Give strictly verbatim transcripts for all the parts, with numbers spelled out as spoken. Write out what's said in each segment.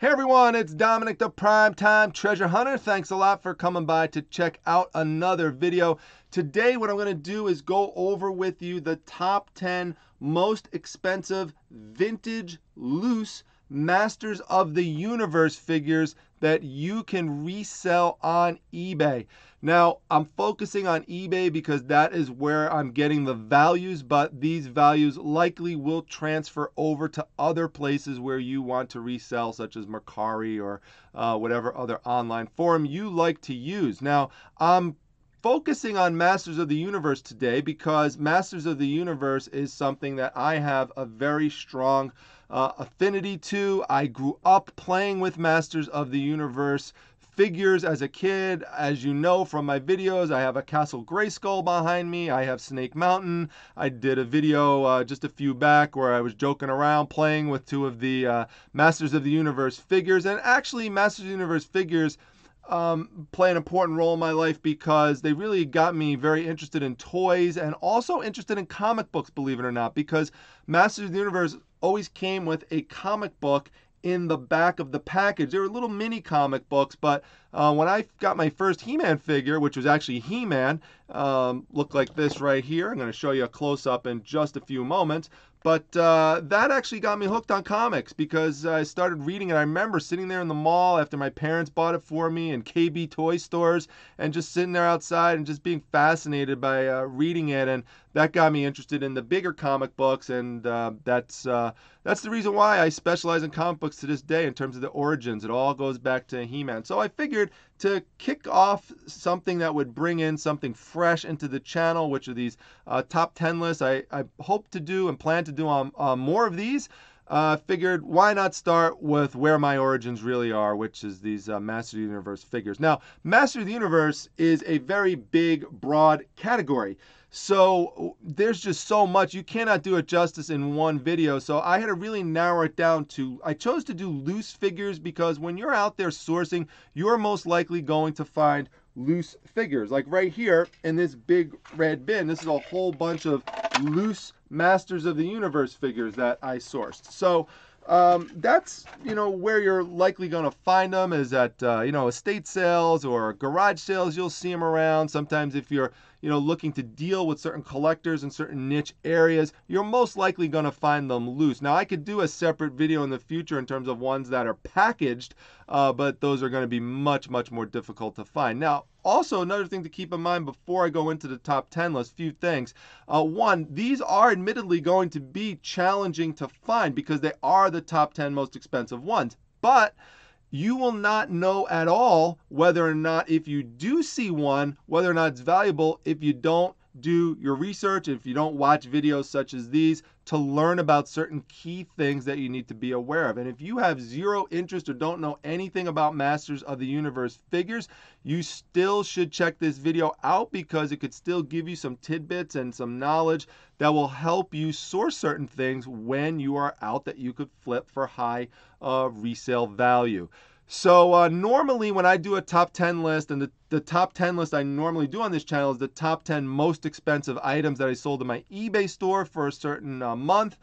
Hey everyone, it's Dominic the Primetime Treasure Hunter. Thanks a lot for coming by to check out another video. Today what I'm going to do is go over with you the top ten most expensive vintage loose Masters of the Universe figures that you can resell on eBay. Now, I'm focusing on eBay because that is where I'm getting the values, but these values likely will transfer over to other places where you want to resell, such as Mercari or uh, whatever other online forum you like to use. Now, I'm focusing on Masters of the Universe today because Masters of the Universe is something that I have a very strong uh, affinity to. I grew up playing with Masters of the Universe figures as a kid. As you know from my videos, I have a Castle Grayskull behind me. I have Snake Mountain. I did a video uh, just a few back where I was joking around playing with two of the uh, Masters of the Universe figures. And actually, Masters of the Universe figures um, play an important role in my life because they really got me very interested in toys and also interested in comic books, believe it or not, because Masters of the Universe always came with a comic book in the back of the package. They were little mini comic books, but uh, when I got my first He-Man figure, which was actually He-Man, um, looked like this right here. I'm going to show you a close-up in just a few moments. But uh, that actually got me hooked on comics because I started reading it. I remember sitting there in the mall after my parents bought it for me in K B Toy Stores and just sitting there outside and just being fascinated by uh, reading it. And that got me interested in the bigger comic books. And uh, that's uh, that's the reason why I specialize in comic books to this day in terms of the origins. It all goes back to He-Man. So I figured to kick off something that would bring in something fresh into the channel, which are these uh, top ten lists. I, I hope to do and plan to to do on um, uh, more of these. Uh, figured why not start with where my origins really are, which is these uh, Masters of the Universe figures. Now, Masters of the Universe is a very big, broad category. So there's just so much. You cannot do it justice in one video. So I had to really narrow it down to, I chose to do loose figures because when you're out there sourcing, you're most likely going to find loose figures. Like right here in this big red bin, this is a whole bunch of loose Masters of the Universe figures that I sourced. So um, that's, you know, where you're likely going to find them is at, uh, you know, estate sales or garage sales. You'll see them around. Sometimes if you're, you know, looking to deal with certain collectors in certain niche areas, you're most likely going to find them loose. Now, I could do a separate video in the future in terms of ones that are packaged, uh, but those are going to be much, much more difficult to find. Now, also, another thing to keep in mind before I go into the top ten list, few things. Uh, one, these are admittedly going to be challenging to find because they are the top ten most expensive ones. But you will not know at all whether or not, if you do see one, whether or not it's valuable if you don't do your research, if you don't watch videos such as these to learn about certain key things that you need to be aware of. And if you have zero interest or don't know anything about Masters of the Universe figures, you still should check this video out because it could still give you some tidbits and some knowledge that will help you source certain things when you are out that you could flip for high uh, resale value. So uh, normally when I do a top ten list, and the, the top ten list I normally do on this channel is the top ten most expensive items that I sold in my eBay store for a certain uh, month.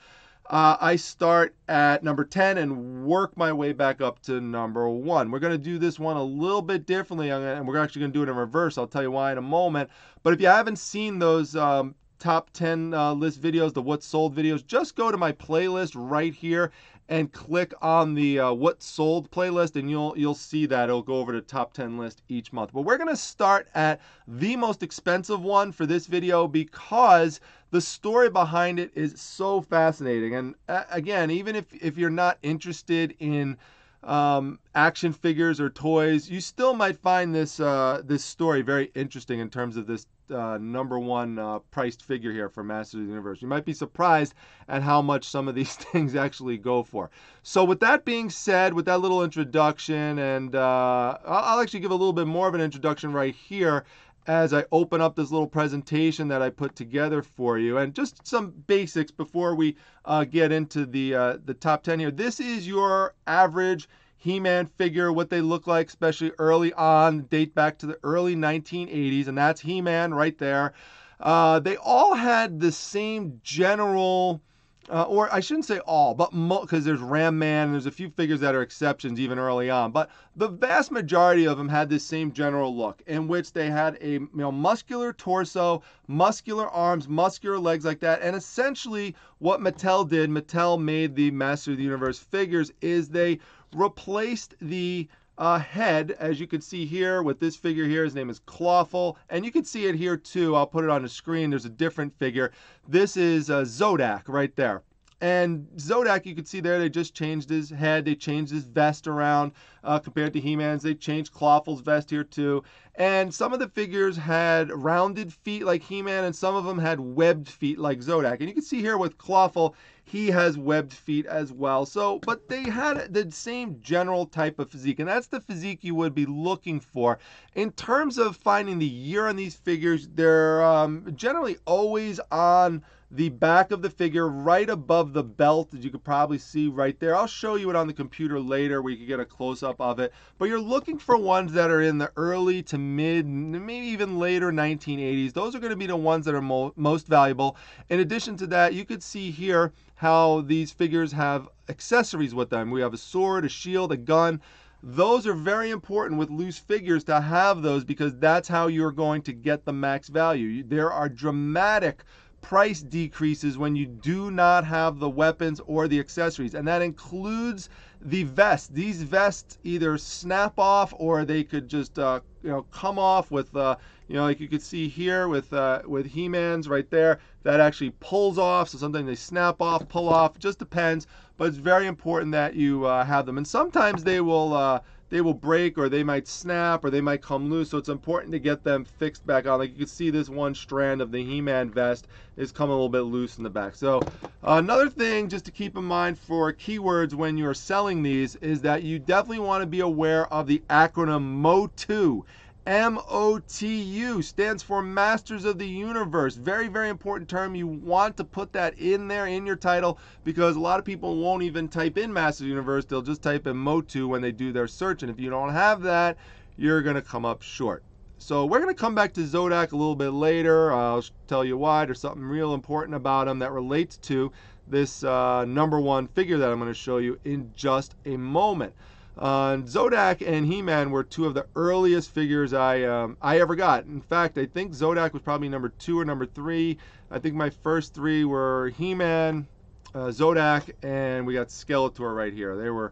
Uh, I start at number ten and work my way back up to number one. We're going to do this one a little bit differently, and we're actually going to do it in reverse. I'll tell you why in a moment. But if you haven't seen those um, top ten uh, list videos, the what sold videos, just go to my playlist right here and click on the uh, what sold playlist and you'll you'll see that it'll go over to top ten list each month. But we're going to start at the most expensive one for this video because the story behind it is so fascinating. And uh, again, even if if you're not interested in um, action figures or toys, you still might find this uh, this story very interesting in terms of this Uh, number one uh, priced figure here for Masters of the Universe. You might be surprised at how much some of these things actually go for. So with that being said, with that little introduction, and uh, I'll actually give a little bit more of an introduction right here as I open up this little presentation that I put together for you, and just some basics before we uh, get into the uh, the top ten here. This is your average He-Man figure, what they look like, especially early on, date back to the early nineteen eighties, and that's He-Man right there. Uh, they all had the same general Uh, or I shouldn't say all, but because there's Ram Man and there's a few figures that are exceptions even early on. But the vast majority of them had this same general look in which they had a you know, muscular torso, muscular arms, muscular legs like that. And essentially what Mattel did, Mattel made the Masters of the Universe figures, is they replaced the uh, head, as you can see here, with this figure here. His name is Clawful. And you can see it here too. I'll put it on the screen. There's a different figure. This is uh, Zodak right there. And Zodak, you can see there, they just changed his head. They changed his vest around uh, compared to He-Man's. They changed Clawful's vest here too. And some of the figures had rounded feet like He-Man, and some of them had webbed feet like Zodak. And you can see here with Clawful, he has webbed feet as well. So, but they had the same general type of physique, and that's the physique you would be looking for. In terms of finding the year on these figures, they're um, generally always on the back of the figure, right above the belt, as you could probably see right there. I'll show you it on the computer later where you can get a close-up of it. But you're looking for ones that are in the early to mid, maybe even later nineteen eighties. Those are going to be the ones that are mo most valuable. In addition to that, you could see here how these figures have accessories with them. We have a sword, a shield, a gun. Those are very important with loose figures to have those, because that's how you're going to get the max value. There are dramatic price decreases when you do not have the weapons or the accessories, and that includes the vest. These vests either snap off or they could just uh, you know come off with uh, you know like you could see here with uh, with He-Man's right there, that actually pulls off. So sometimes they snap off, pull off, just depends, but it's very important that you uh, have them. And sometimes they will uh, they will break, or they might snap, or they might come loose, so it's important to get them fixed back on. Like you can see, this one strand of the He-Man vest is coming a little bit loose in the back. So uh, another thing just to keep in mind for keywords when you're selling these is that you definitely want to be aware of the acronym MOTU. M O T U stands for Masters of the Universe. Very, very important term. You want to put that in there in your title, because a lot of people won't even type in Masters of the Universe. They'll just type in MOTU when they do their search. And if you don't have that, you're going to come up short. So we're going to come back to Zodak a little bit later. I'll tell you why. There's something real important about him that relates to this uh, number one figure that I'm going to show you in just a moment. Uh, Zodak and He-Man were two of the earliest figures I um, I ever got. In fact, I think Zodak was probably number two or number three. I think my first three were He-Man, uh, Zodak, and we got Skeletor right here. They were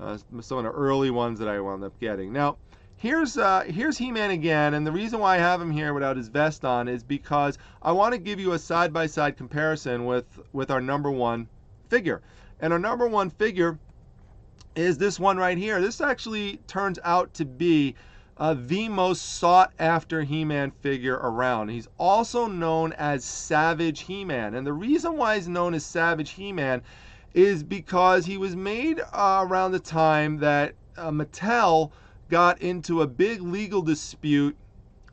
uh, some of the early ones that I wound up getting. Now, here's uh, here's He-Man again, and the reason why I have him here without his vest on is because I want to give you a side-by-side comparison with, with our number one figure. And our number one figure is this one right here. This actually turns out to be uh, the most sought after He-Man figure around. He's also known as Savage He-Man. And the reason why he's known as Savage He-Man is because he was made uh, around the time that uh, Mattel got into a big legal dispute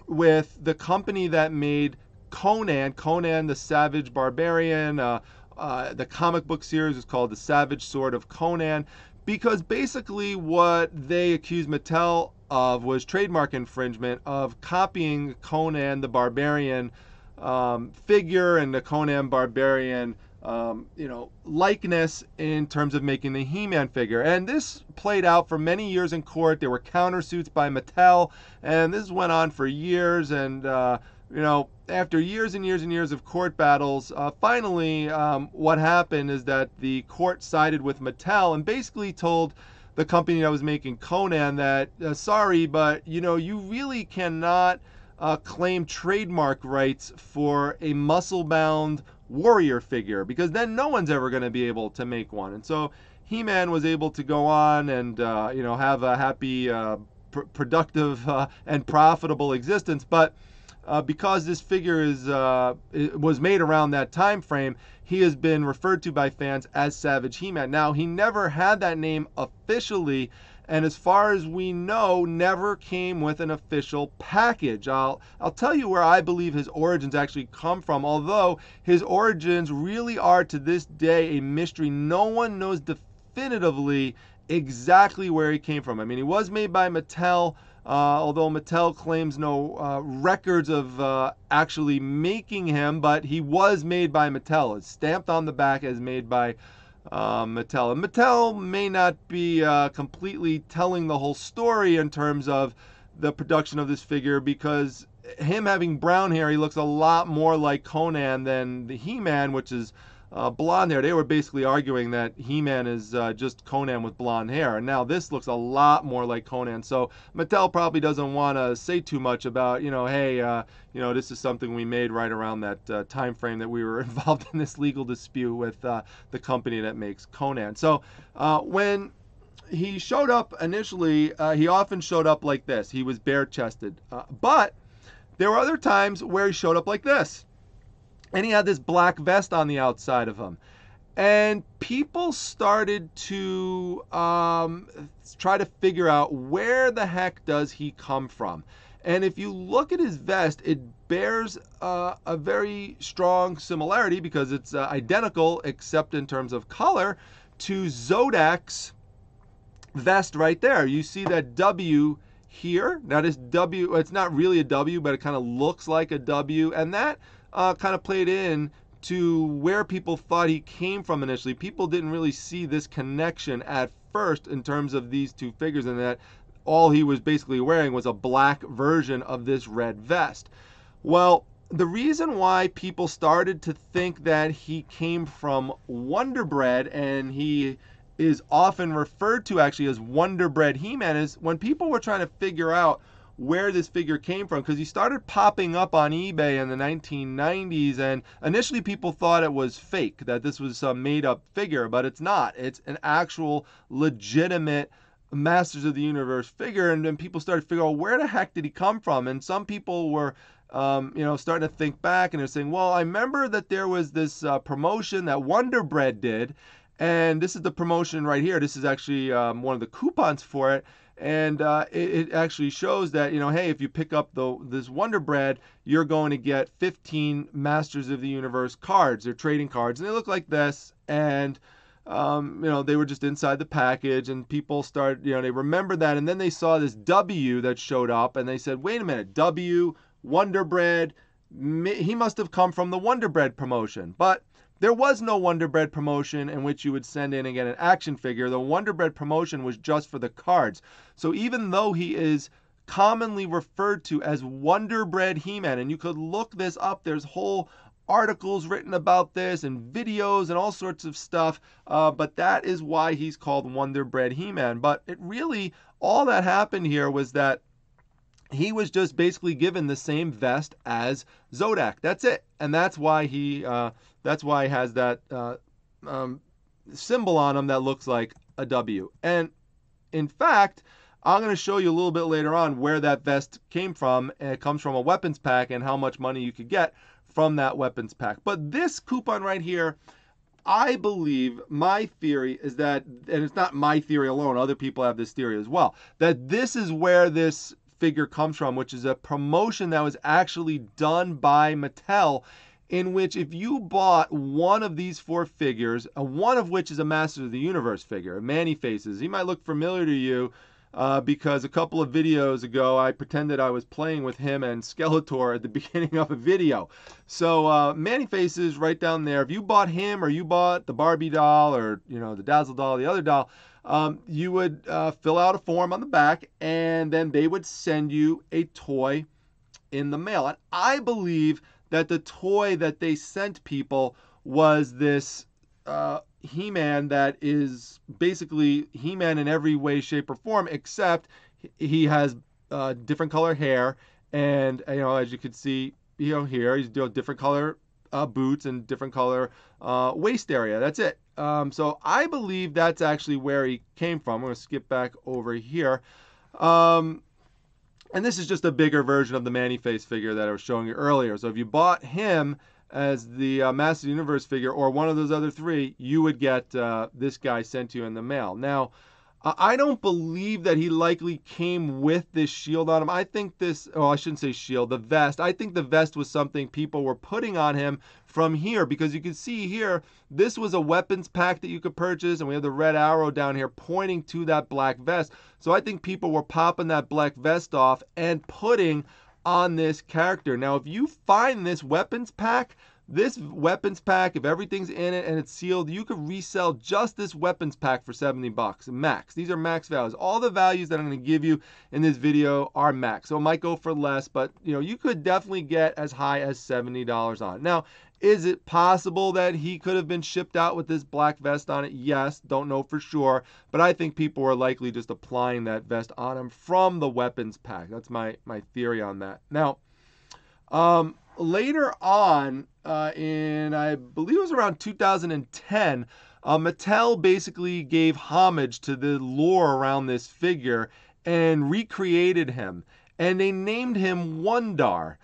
with the company that made Conan, Conan the Savage Barbarian. Uh, uh, the comic book series is called The Savage Sword of Conan, because basically what they accused Mattel of was trademark infringement of copying Conan the Barbarian um, figure and the Conan Barbarian um, you know, likeness in terms of making the He-Man figure. And this played out for many years in court. There were countersuits by Mattel, and this went on for years. And uh, you know, after years and years and years of court battles, uh, finally um, what happened is that the court sided with Mattel and basically told the company that was making Conan that, uh, sorry, but you know, you really cannot uh, claim trademark rights for a muscle-bound warrior figure, because then no one's ever going to be able to make one. And so He-Man was able to go on and uh, you know, have a happy, uh, pr productive, uh, and profitable existence, but Uh, because this figure is uh, was made around that time frame, he has been referred to by fans as Savage He-Man. Now, he never had that name officially, and as far as we know, never came with an official package. I'll, I'll tell you where I believe his origins actually come from, although his origins really are to this day a mystery. No one knows definitively exactly where he came from. I mean, he was made by Mattel, uh, although Mattel claims no uh, records of uh, actually making him, but he was made by Mattel. It's stamped on the back as made by uh, Mattel. And Mattel may not be uh, completely telling the whole story in terms of the production of this figure, because him having brown hair, he looks a lot more like Conan than the He-Man, which is uh, blonde hair. They were basically arguing that He-Man is uh, just Conan with blonde hair, and now this looks a lot more like Conan. So Mattel probably doesn't want to say too much about, you know, hey, uh, you know, this is something we made right around that uh, time frame that we were involved in this legal dispute with uh, the company that makes Conan. So uh, when he showed up initially, uh, he often showed up like this. He was bare-chested. Uh, but there were other times where he showed up like this. And he had this black vest on the outside of him. And people started to um, try to figure out, where the heck does he come from? And if you look at his vest, it bears uh, a very strong similarity, because it's uh, identical, except in terms of color, to Zodak's vest right there. You see that W here. Now this W, it's not really a W, but it kind of looks like a W, and that uh, kind of played in to where people thought he came from initially. People didn't really see this connection at first in terms of these two figures, and that all he was basically wearing was a black version of this red vest. Well, the reason why people started to think that he came from Wonder Bread, and he is often referred to actually as Wonder Bread He-Man, is when people were trying to figure out where this figure came from, because he started popping up on eBay in the nineteen nineties, and initially people thought it was fake, that this was some made-up figure, but it's not. It's an actual legitimate Masters of the Universe figure, and then people started figuring out, where the heck did he come from? And some people were Um, you know, starting to think back, and they're saying, well, I remember that there was this uh, promotion that Wonder Bread did, and this is the promotion right here. This is actually um, one of the coupons for it, and uh, it, it actually shows that, you know, hey, if you pick up the, this Wonder Bread, you're going to get fifteen Masters of the Universe cards. They're trading cards, and they look like this, and Um, you know, they were just inside the package, and people started, you know, they remembered that, and then they saw this W that showed up, and they said, wait a minute, W, Wonder Bread, he must have come from the Wonder Bread promotion. But there was no Wonder Bread promotion in which you would send in and get an action figure. The Wonder Bread promotion was just for the cards. So even though he is commonly referred to as Wonder Bread He-Man, and you could look this up, there's whole articles written about this and videos and all sorts of stuff, uh, but that is why he's called Wonder Bread He-Man. But it really, all that happened here was that he was just basically given the same vest as Zodak. That's it, and that's why he uh, that's why he has that uh, um, symbol on him that looks like a W. And in fact, I'm going to show you a little bit later on where that vest came from, and it comes from a weapons pack, and how much money you could get from that weapons pack. But this coupon right here, I believe, my theory is that, and it's not my theory alone, other people have this theory as well, that this is where this figure comes from, which is a promotion that was actually done by Mattel, in which if you bought one of these four figures, one of which is a Masters of the Universe figure, Manny Faces, he might look familiar to you, Uh, because a couple of videos ago I pretended I was playing with him and Skeletor at the beginning of a video. So uh, Manny Faces right down there. If you bought him, or you bought the Barbie doll, or you know, the Dazzle doll, the other doll, um, you would uh, fill out a form on the back, and then they would send you a toy in the mail. And I believe that the toy that they sent people was this Uh, He-Man that is basically He-Man in every way, shape, or form, except he has uh, different color hair, and you know, as you can see, you know, here he's doing different color uh, boots and different color uh, waist area. That's it. Um, so I believe that's actually where he came from. I'm going to skip back over here. Um, and this is just a bigger version of the Manny Face figure that I was showing you earlier. So if you bought him as the uh, Masters of the Universe figure, or one of those other three, you would get uh, this guy sent to you in the mail. Now, I don't believe that he likely came with this shield on him. I think this, oh, I shouldn't say shield, the vest. I think the vest was something people were putting on him from here, because you can see here, this was a weapons pack that you could purchase, and we have the red arrow down here pointing to that black vest. So I think people were popping that black vest off and putting on this character. Now, if you find this weapons pack, this weapons pack, if everything's in it and it's sealed, you could resell just this weapons pack for seventy bucks max. These are max values. All the values that I'm going to give you in this video are max. So it might go for less, but you know, you could definitely get as high as seventy dollars on it. Now, is it possible that he could have been shipped out with this black vest on it? Yes, don't know for sure, but I think people were likely just applying that vest on him from the weapons pack. That's my my theory on that. Now, um later on, uh, in, I believe it was around two thousand ten, uh, Mattel basically gave homage to the lore around this figure and recreated him. And they named him Wundar,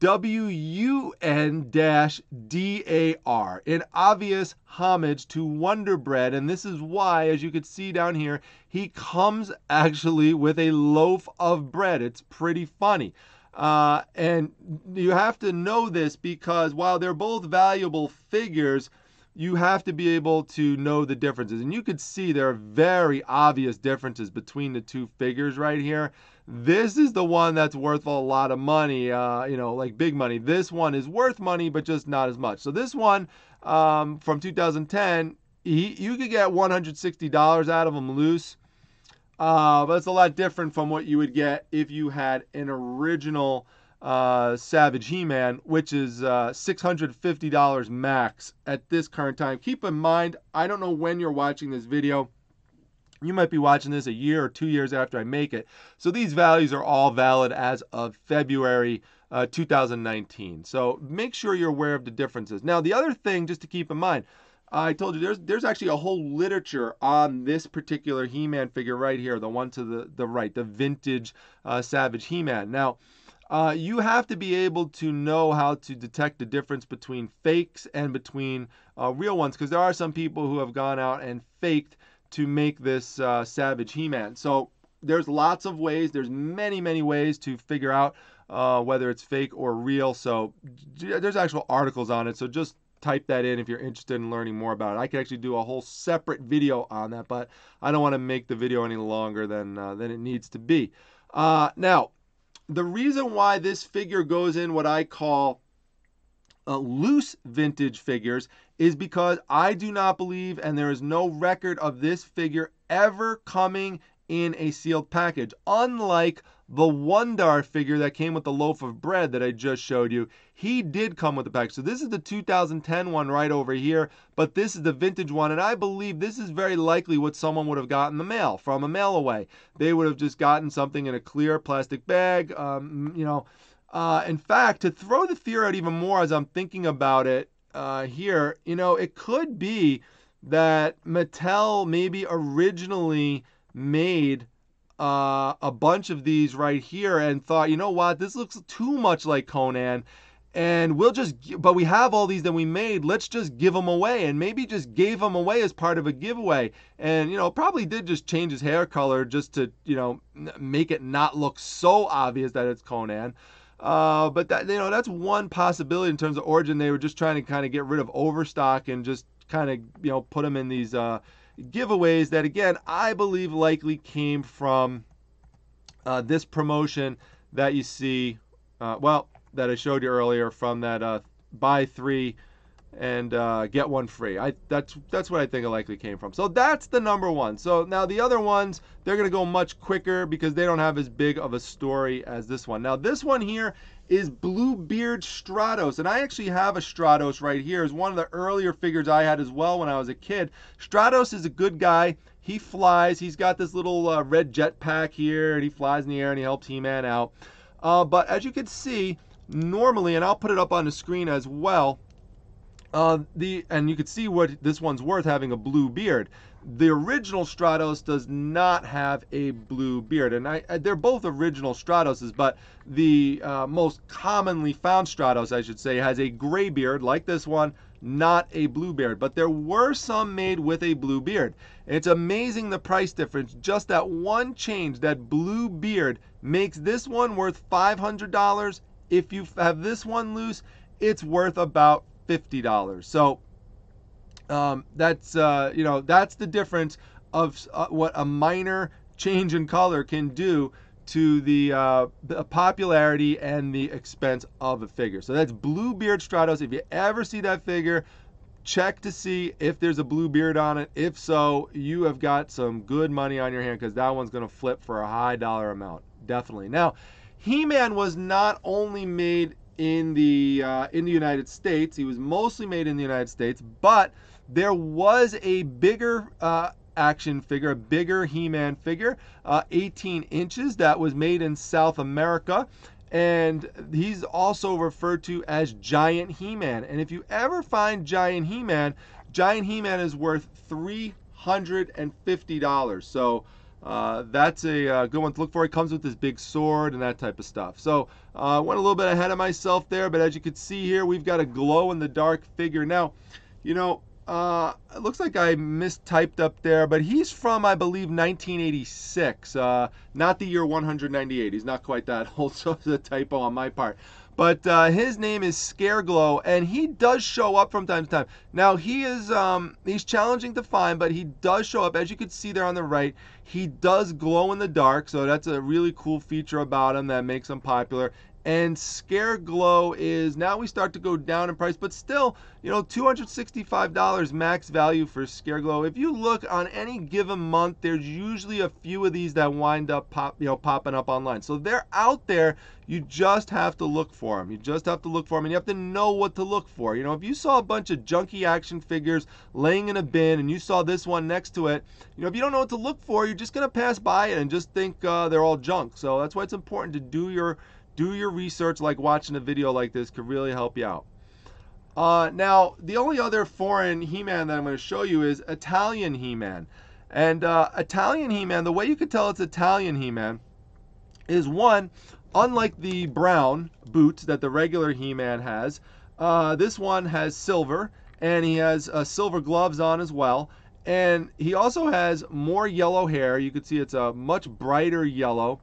W U N D A R, in obvious homage to Wonder Bread. And this is why, as you could see down here, he comes actually with a loaf of bread. It's pretty funny. Uh, and you have to know this because while they're both valuable figures, you have to be able to know the differences. And you could see there are very obvious differences between the two figures right here. This is the one that's worth a lot of money, uh, you know, like big money. This one is worth money, but just not as much. So this one um, from two thousand ten, he, you could get one hundred sixty dollars out of them loose. Uh, but it's a lot different from what you would get if you had an original uh, Savage He-Man, which is uh, six hundred fifty dollars max at this current time. Keep in mind, I don't know when you're watching this video. You might be watching this a year or two years after I make it. So these values are all valid as of February uh, two thousand nineteen. So make sure you're aware of the differences. Now, the other thing just to keep in mind, I told you, there's there's actually a whole literature on this particular He-Man figure right here, the one to the, the right, the vintage uh, Savage He-Man. Now, uh, you have to be able to know how to detect the difference between fakes and between uh, real ones, because there are some people who have gone out and faked to make this uh, Savage He-Man. So there's lots of ways, there's many, many ways to figure out uh, whether it's fake or real. So there's actual articles on it, so just type that in if you're interested in learning more about it. I could actually do a whole separate video on that, but I don't want to make the video any longer than, uh, than it needs to be. Uh, now, the reason why this figure goes in what I call uh, loose vintage figures is because I do not believe, and there is no record of this figure ever coming in a sealed package. Unlike the Wundar figure that came with the loaf of bread that I just showed you, he did come with the package. So this is the two thousand ten one right over here, but this is the vintage one, and I believe this is very likely what someone would have gotten the mail, from a mail away. They would have just gotten something in a clear plastic bag, um, you know. Uh, in fact, to throw the fear out even more as I'm thinking about it uh, here, you know, it could be that Mattel maybe originally made uh, a bunch of these right here and thought, you know what, this looks too much like Conan, and we'll just, but we have all these that we made, let's just give them away, and maybe just gave them away as part of a giveaway. And, you know, probably did just change his hair color just to, you know, make it not look so obvious that it's Conan. Uh, but that, you know, that's one possibility in terms of origin. They were just trying to kind of get rid of overstock and just kind of, you know, put them in these, uh, giveaways that, again, I believe likely came from uh, this promotion that you see, uh, well, that I showed you earlier, from that uh, buy three and uh, get one free. I, that's, that's what I think it likely came from. So that's the number one. So now the other ones, they're going to go much quicker because they don't have as big of a story as this one. Now this one here is Bluebeard Stratos, and I actually have a Stratos right here. It's one of the earlier figures I had as well when I was a kid. Stratos is a good guy. He flies. He's got this little uh, red jetpack here, and he flies in the air and he helps He-Man out. Uh, but as you can see, normally, and I'll put it up on the screen as well, uh, the and you can see what this one's worth having a blue beard. The original Stratos does not have a blue beard, and I, they're both original Stratoses, but the uh, most commonly found Stratos, I should say, has a gray beard like this one, not a Bluebeard, but there were some made with a Bluebeard. It's amazing the price difference. Just that one change, that Bluebeard, makes this one worth five hundred dollars. If you have this one loose, it's worth about fifty dollars. So um, that's uh, you know, that's the difference of uh, what a minor change in color can do to the, uh, the popularity and the expense of a figure. So that's Bluebeard Stratos. If you ever see that figure, check to see if there's a Bluebeard on it. If so, you have got some good money on your hand, because that one's going to flip for a high dollar amount, definitely. Now, He-Man was not only made in the uh, in the United States. He was mostly made in the United States, but there was a bigger uh, action figure, a bigger He-Man figure, uh, eighteen inches, that was made in South America, and he's also referred to as Giant He-Man. And if you ever find Giant He-Man, Giant He-Man is worth three hundred fifty dollars. So uh, that's a uh, good one to look for. It comes with this big sword and that type of stuff. So I uh, went a little bit ahead of myself there, but as you can see here, we've got a glow-in-the-dark figure. Now, you know, Uh, it looks like I mistyped up there, but he's from, I believe, nineteen eighty-six, uh, not the year one hundred ninety-eight. He's not quite that old, so it's a typo on my part. But uh, his name is Scareglow, and he does show up from time to time. Now, he is um, he's challenging to find, but he does show up. As you can see there on the right, he does glow in the dark, so that's a really cool feature about him that makes him popular. And Scareglow is, now we start to go down in price, but still, you know, two hundred sixty-five dollars max value for Scareglow. If you look on any given month, there's usually a few of these that wind up pop, you know, popping up online. So they're out there. You just have to look for them. You just have to look for them, and you have to know what to look for. You know, if you saw a bunch of junky action figures laying in a bin, and you saw this one next to it, you know, if you don't know what to look for, you're just gonna pass by it and just think uh, they're all junk. So that's why it's important to do your Do your research. Like watching a video like this could really help you out. Uh, now, the only other foreign He-Man that I'm going to show you is Italian He-Man. And uh, Italian He-Man, the way you can tell it's Italian He-Man is, one, unlike the brown boots that the regular He-Man has, uh, this one has silver, and he has uh, silver gloves on as well. And he also has more yellow hair. You can see it's a much brighter yellow.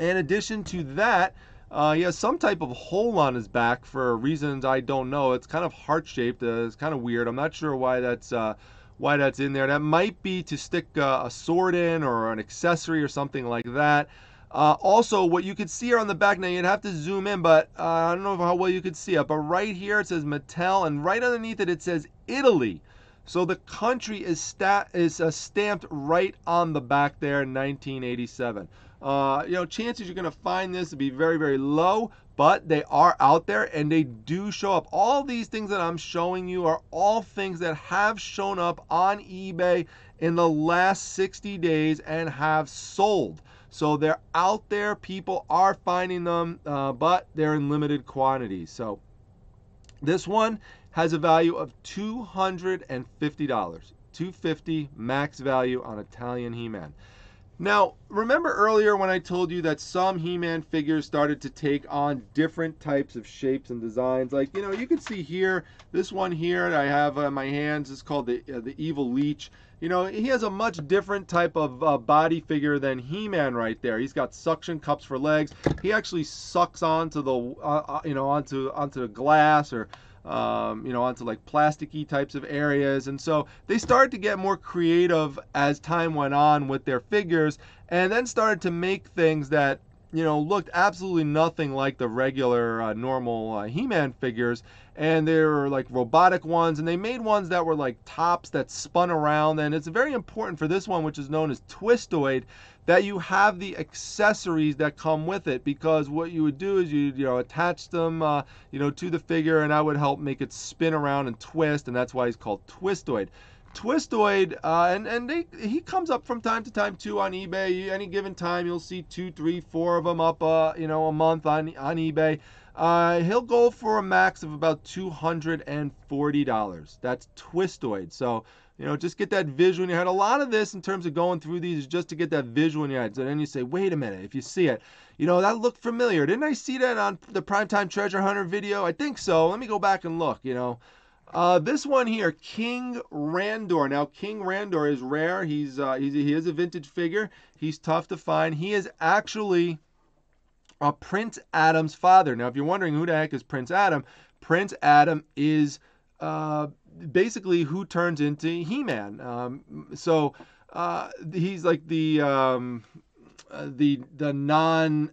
In addition to that, uh, he has some type of hole on his back for reasons I don't know. It's kind of heart-shaped. Uh, it's kind of weird. I'm not sure why that's uh, why that's in there. That might be to stick uh, a sword in, or an accessory or something like that. Uh, also, what you could see here on the back, now you'd have to zoom in, but uh, I don't know how well you could see it. But right here it says Mattel, and right underneath it it says Italy. So the country is, sta is uh, stamped right on the back there, nineteen eighty-seven. Uh, you know, chances you're going to find this to be very, very low, but they are out there and they do show up. All these things that I'm showing you are all things that have shown up on eBay in the last sixty days and have sold. So they're out there. People are finding them, uh, but they're in limited quantities. So this one has a value of two hundred fifty dollars, two hundred fifty dollars max value on Italian He-Man. Now, remember earlier when I told you that some He-Man figures started to take on different types of shapes and designs? Like, you know, you can see here, this one here that I have on my hands is called the, uh, the Evil Leech. You know, he has a much different type of uh, body figure than He-Man right there. He's got suction cups for legs. He actually sucks onto the, uh, you know, onto, onto the glass, or Um, you know, onto like plasticky types of areas. And so they started to get more creative as time went on with their figures, and then started to make things that, you know, looked absolutely nothing like the regular uh, normal uh, He-Man figures. And they were like robotic ones, and they made ones that were like tops that spun around. And it's very important for this one, which is known as Twistoid, that you have the accessories that come with it, because what you would do is you you know attach them uh, you know to the figure, and I would help make it spin around and twist, and that's why he's called Twistoid. Twistoid, uh, and and they, he comes up from time to time too on eBay. Any given time, you'll see two, three, four of them up uh, you know a month on on eBay. Uh, he'll go for a max of about two hundred forty dollars. That's Twistoid. So, you know, just get that visual in your head. A lot of this in terms of going through these is just to get that visual in your head. So then you say, wait a minute, if you see it, you know, that looked familiar. Didn't I see that on the Primetime Treasure Hunter video? I think so. Let me go back and look, you know. Uh, this one here, King Randor. Now, King Randor is rare. He's, uh, he's he is a vintage figure. He's tough to find. He is actually uh, Prince Adam's father. Now, if you're wondering who the heck is Prince Adam, Prince Adam is uh, basically who turns into He-Man. Um, so uh, he's like the um, the the non.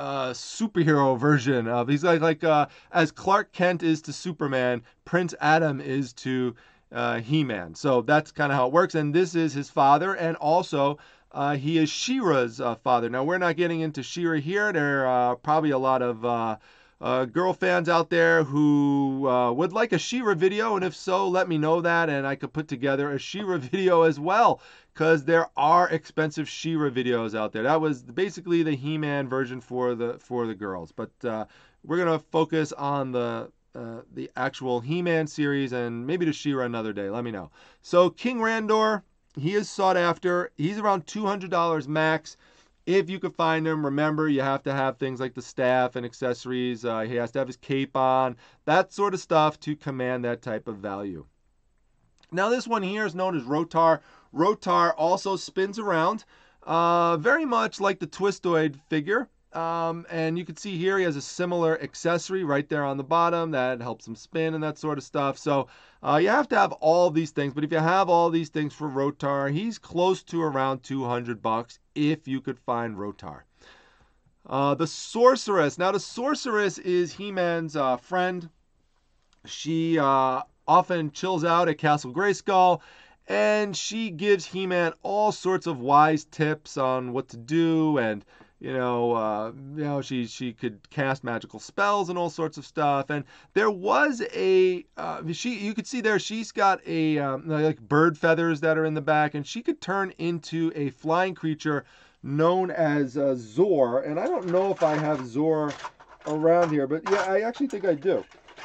Uh, superhero version of, he's like like uh, as Clark Kent is to Superman, Prince Adam is to uh, He-Man. So that's kind of how it works. And this is his father, and also uh, he is She-Ra's uh, father. Now we're not getting into She-Ra here. There are uh, probably a lot of uh, uh, girl fans out there who uh, would like a She-Ra video, and if so, let me know that, and I could put together a She-Ra video as well. Because there are expensive She-Ra videos out there. That was basically the He-Man version for the for the girls. But uh, we're gonna focus on the uh, the actual He-Man series, and maybe to She-Ra another day. Let me know. So King Randor, he is sought after. He's around two hundred dollars max. If you could find him, remember you have to have things like the staff and accessories. Uh, he has to have his cape on, that sort of stuff to command that type of value. Now this one here is known as Rotar. Rotar also spins around, uh, very much like the Twistoid figure. Um, and you can see here he has a similar accessory right there on the bottom that helps him spin and that sort of stuff. So uh, you have to have all these things. But if you have all these things for Rotar, he's close to around two hundred bucks if you could find Rotar. Uh, the Sorceress. Now the Sorceress is He-Man's uh, friend. She uh, often chills out at Castle Grayskull. And she gives He-Man all sorts of wise tips on what to do, and you know, uh, you know, she she could cast magical spells and all sorts of stuff. And there was a uh, she you could see there she's got a um, like bird feathers that are in the back, and she could turn into a flying creature known as uh, Zor. And I don't know if I have Zor around here, but yeah, I actually think I do.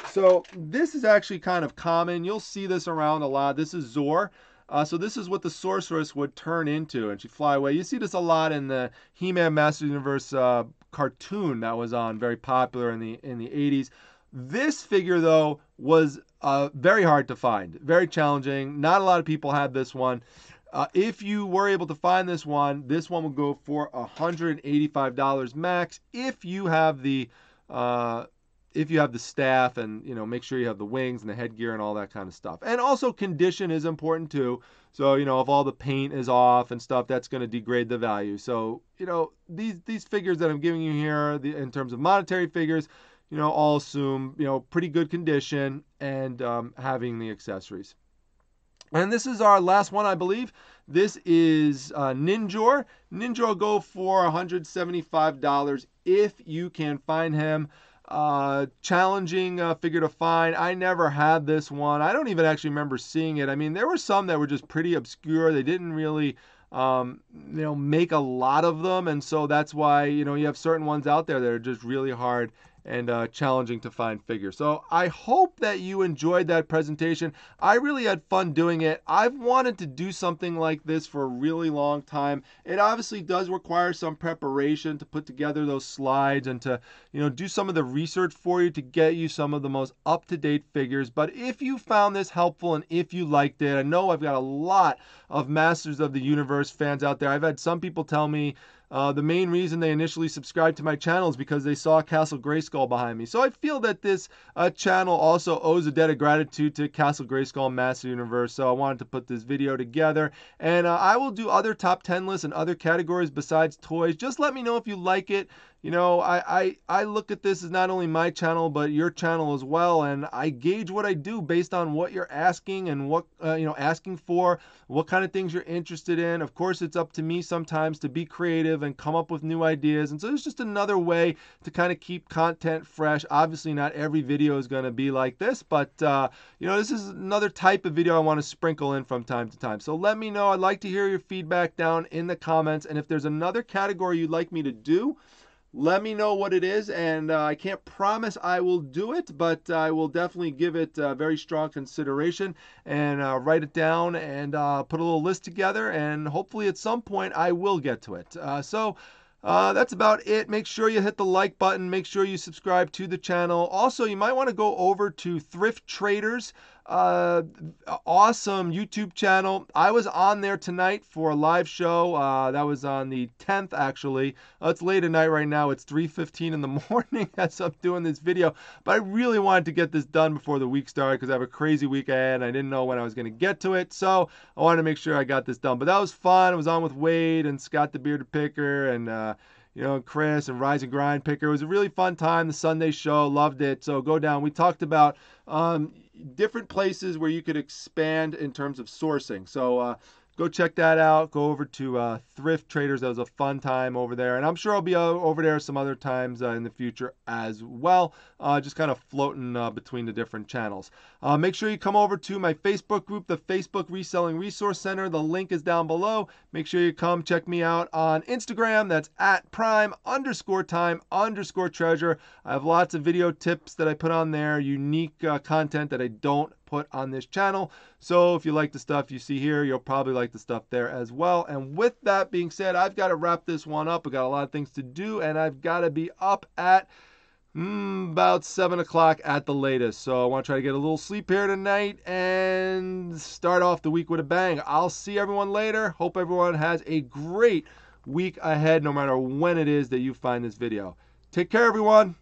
So this is actually kind of common. You'll see this around a lot. This is Zor. Uh, so this is what the Sorceress would turn into, and she'd fly away. You see this a lot in the He-Man Masters of the Universe uh, cartoon that was on, very popular in the in the eighties. This figure, though, was uh, very hard to find, very challenging. Not a lot of people had this one. Uh, if you were able to find this one, this one will go for one hundred eighty-five dollars max if you have the uh, if you have the staff, and you know, make sure you have the wings and the headgear and all that kind of stuff. And also condition is important too. So, you know, if all the paint is off and stuff, that's going to degrade the value. So, you know, these these figures that I'm giving you here, the, in terms of monetary figures, you know, all assume, you know, pretty good condition and um, having the accessories. And this is our last one, I believe. This is uh, Ninjor. Ninjor will go for one hundred seventy-five dollars if you can find him. Uh, challenging uh, figure to find. I never had this one. I don't even actually remember seeing it. I mean, there were some that were just pretty obscure. They didn't really, um, you know, make a lot of them. And so that's why, you know, you have certain ones out there that are just really hard and uh, challenging to find figures. So I hope that you enjoyed that presentation. I really had fun doing it. I've wanted to do something like this for a really long time. It obviously does require some preparation to put together those slides and to, you know, do some of the research for you to get you some of the most up-to-date figures. But if you found this helpful and if you liked it, I know I've got a lot of Masters of the Universe fans out there. I've had some people tell me, Uh, the main reason they initially subscribed to my channel is because they saw Castle Grayskull behind me. So I feel that this uh, channel also owes a debt of gratitude to Castle Grayskull and Master Universe. So I wanted to put this video together. And uh, I will do other top ten lists and other categories besides toys. Just let me know if you like it. You know, I, I, I look at this as not only my channel, but your channel as well. And I gauge what I do based on what you're asking and what, uh, you know, asking for, what kind of things you're interested in. Of course, it's up to me sometimes to be creative and come up with new ideas. And so it's just another way to kind of keep content fresh. Obviously, not every video is going to be like this, but, uh, you know, this is another type of video I want to sprinkle in from time to time. So let me know. I'd like to hear your feedback down in the comments. And if there's another category you'd like me to do, let me know what it is, and uh, I can't promise I will do it, but I will definitely give it uh, very strong consideration and uh, write it down and uh, put a little list together, and hopefully at some point I will get to it. Uh, so uh, that's about it. Make sure you hit the like button. Make sure you subscribe to the channel. Also, you might want to go over to Thrift Traders. uh, awesome YouTube channel. I was on there tonight for a live show. Uh, that was on the tenth, actually. Uh, it's late at night right now. It's three fifteen in the morning as I'm doing this video. But I really wanted to get this done before the week started because I have a crazy week ahead. I didn't know when I was going to get to it. So I wanted to make sure I got this done. But that was fun. I was on with Wade and Scott the Bearded Picker and... Uh, you know, Chris and Rise and Grind Picker. It was a really fun time. The Sunday show, loved it. So go down. We talked about um, different places where you could expand in terms of sourcing. So uh, go check that out. Go over to uh, Thrift Traders. That was a fun time over there. And I'm sure I'll be over there some other times uh, in the future as well. Uh, just kind of floating uh, between the different channels. Uh, make sure you come over to my Facebook group, the Facebook Reselling Resource Center. The link is down below. Make sure you come check me out on Instagram. That's at prime underscore time underscore treasure. I have lots of video tips that I put on there, unique uh, content that I don't put on this channel. So if you like the stuff you see here, you'll probably like the stuff there as well. And with that being said, I've got to wrap this one up. I've got a lot of things to do, and I've got to be up at Mm, about seven o'clock at the latest. So I want to try to get a little sleep here tonight and start off the week with a bang. I'll see everyone later. Hope everyone has a great week ahead, no matter when it is that you find this video. Take care, everyone.